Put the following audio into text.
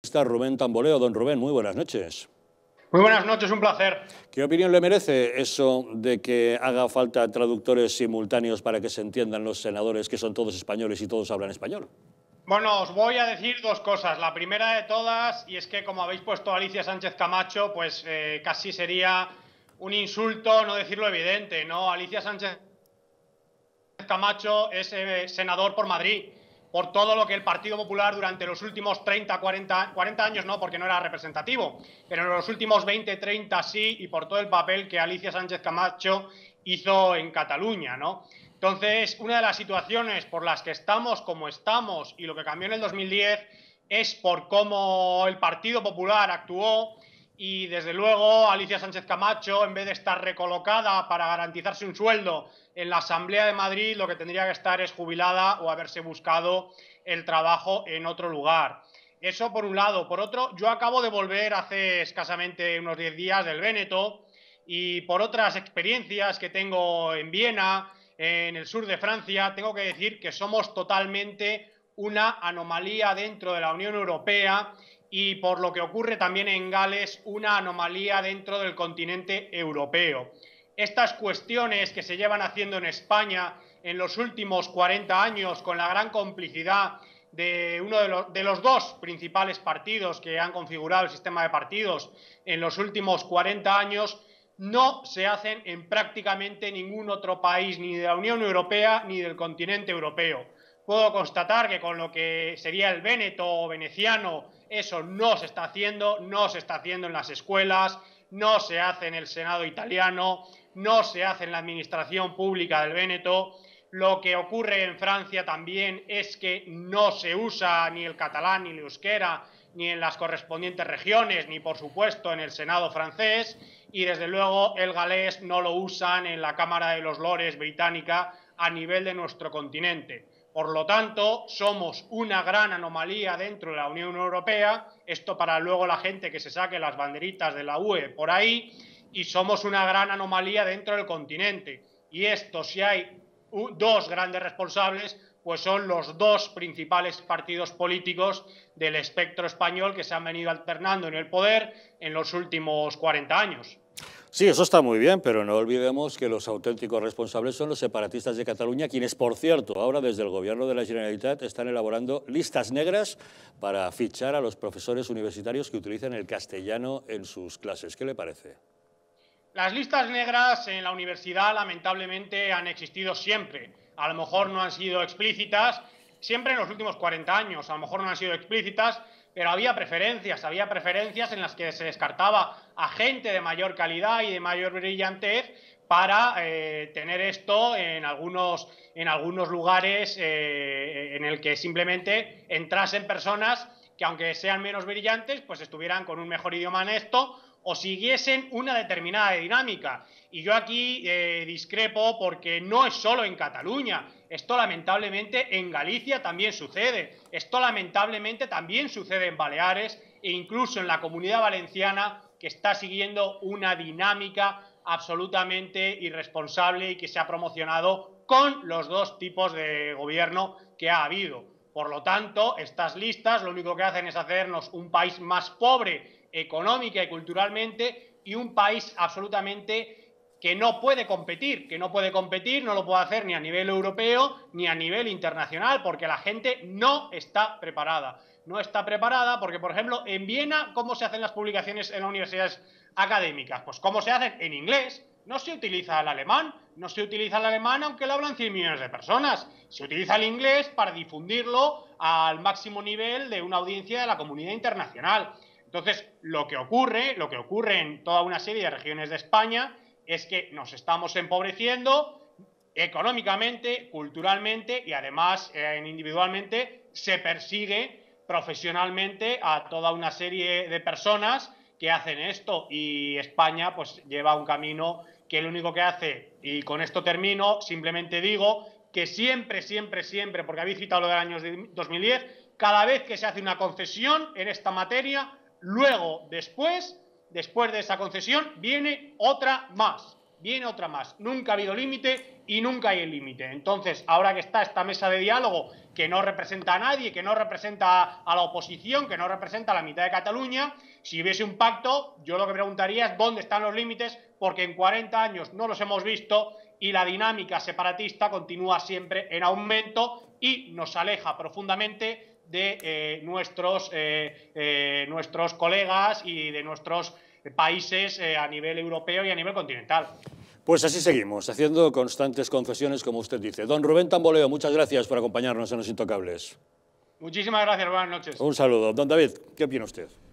Está Rubén Tamboleo. Don Rubén, muy buenas noches. Muy buenas noches, un placer. ¿Qué opinión le merece eso de que haga falta traductores simultáneos para que se entiendan los senadores, que son todos españoles y todos hablan español? Bueno, os voy a decir dos cosas. La primera de todas, y es que como habéis puesto a Alicia Sánchez Camacho, pues casi sería un insulto no decirlo evidente, ¿no? Alicia Sánchez Camacho es senador por Madrid, por todo lo que el Partido Popular durante los últimos 40 años no, porque no era representativo, pero en los últimos 20, 30 sí, y por todo el papel que Alicia Sánchez Camacho hizo en Cataluña, ¿no? Entonces, una de las situaciones por las que estamos como estamos y lo que cambió en el 2010 es por cómo el Partido Popular actuó, y desde luego Alicia Sánchez Camacho, en vez de estar recolocada para garantizarse un sueldo en la Asamblea de Madrid, lo que tendría que estar es jubilada o haberse buscado el trabajo en otro lugar. Eso por un lado. Por otro, yo acabo de volver hace escasamente unos 10 días del Véneto, y por otras experiencias que tengo en Viena, en el sur de Francia, tengo que decir que somos totalmente una anomalía dentro de la Unión Europea, y por lo que ocurre también en Gales, una anomalía dentro del continente europeo. Estas cuestiones que se llevan haciendo en España en los últimos 40 años con la gran complicidad de uno de los dos principales partidos que han configurado el sistema de partidos en los últimos 40 años no se hacen en prácticamente ningún otro país, ni de la Unión Europea ni del continente europeo. Puedo constatar que con lo que sería el véneto o veneciano, eso no se está haciendo, no se está haciendo en las escuelas, no se hace en el Senado italiano, no se hace en la administración pública del Véneto. Lo que ocurre en Francia también es que no se usa ni el catalán ni el euskera, ni en las correspondientes regiones, ni por supuesto en el Senado francés, y desde luego el galés no lo usan en la Cámara de los Lores británica a nivel de nuestro continente. Por lo tanto, somos una gran anomalía dentro de la Unión Europea, esto para luego la gente que se saque las banderitas de la UE por ahí, y somos una gran anomalía dentro del continente. Y esto, si hay dos grandes responsables, pues son los dos principales partidos políticos del espectro español que se han venido alternando en el poder en los últimos 40 años. Sí, eso está muy bien, pero no olvidemos que los auténticos responsables son los separatistas de Cataluña, quienes, por cierto, ahora desde el gobierno de la Generalitat están elaborando listas negras para fichar a los profesores universitarios que utilizan el castellano en sus clases. ¿Qué le parece? Las listas negras en la universidad lamentablemente han existido siempre. A lo mejor no han sido explícitas, siempre en los últimos 40 años, a lo mejor no han sido explícitas, pero había preferencias en las que se descartaba a gente de mayor calidad y de mayor brillantez para tener esto en algunos lugares en el que simplemente entrasen personas que, aunque sean menos brillantes, pues estuvieran con un mejor idioma en esto o siguiesen una determinada dinámica. Y yo aquí discrepo, porque no es solo en Cataluña. Esto lamentablemente en Galicia también sucede. Esto lamentablemente también sucede en Baleares e incluso en la Comunidad Valenciana, que está siguiendo una dinámica absolutamente irresponsable y que se ha promocionado con los dos tipos de gobierno que ha habido. Por lo tanto, estas listas lo único que hacen es hacernos un país más pobre económica y culturalmente, y un país absolutamente que no puede competir, no lo puede hacer ni a nivel europeo ni a nivel internacional, porque la gente no está preparada. No está preparada porque, por ejemplo, en Viena, ¿cómo se hacen las publicaciones en las universidades académicas? Pues ¿cómo se hacen? En inglés. No se utiliza el alemán, no se utiliza el alemán aunque lo hablan 100 millones de personas. Se utiliza el inglés para difundirlo al máximo nivel de una audiencia de la comunidad internacional. Entonces, lo que ocurre en toda una serie de regiones de España es que nos estamos empobreciendo económicamente, culturalmente y además individualmente. Se persigue profesionalmente a toda una serie de personas que hacen esto, y España pues lleva un camino que lo único que hace, y con esto termino, simplemente digo que siempre, porque habéis citado lo del año 2010, cada vez que se hace una concesión en esta materia, luego, después de esa concesión, viene otra más. viene otra más. Nunca ha habido límite y nunca hay el límite. Entonces, ahora que está esta mesa de diálogo que no representa a nadie, que no representa a la oposición, que no representa a la mitad de Cataluña, si hubiese un pacto, yo lo que preguntaría es dónde están los límites, porque en 40 años no los hemos visto y la dinámica separatista continúa siempre en aumento y nos aleja profundamente de nuestros colegas y de nuestros países a nivel europeo y a nivel continental. Pues así seguimos, haciendo constantes concesiones, como usted dice. Don Rubén Tamboleo, muchas gracias por acompañarnos en Los Intocables. Muchísimas gracias, buenas noches. Un saludo. Don David, ¿qué opina usted?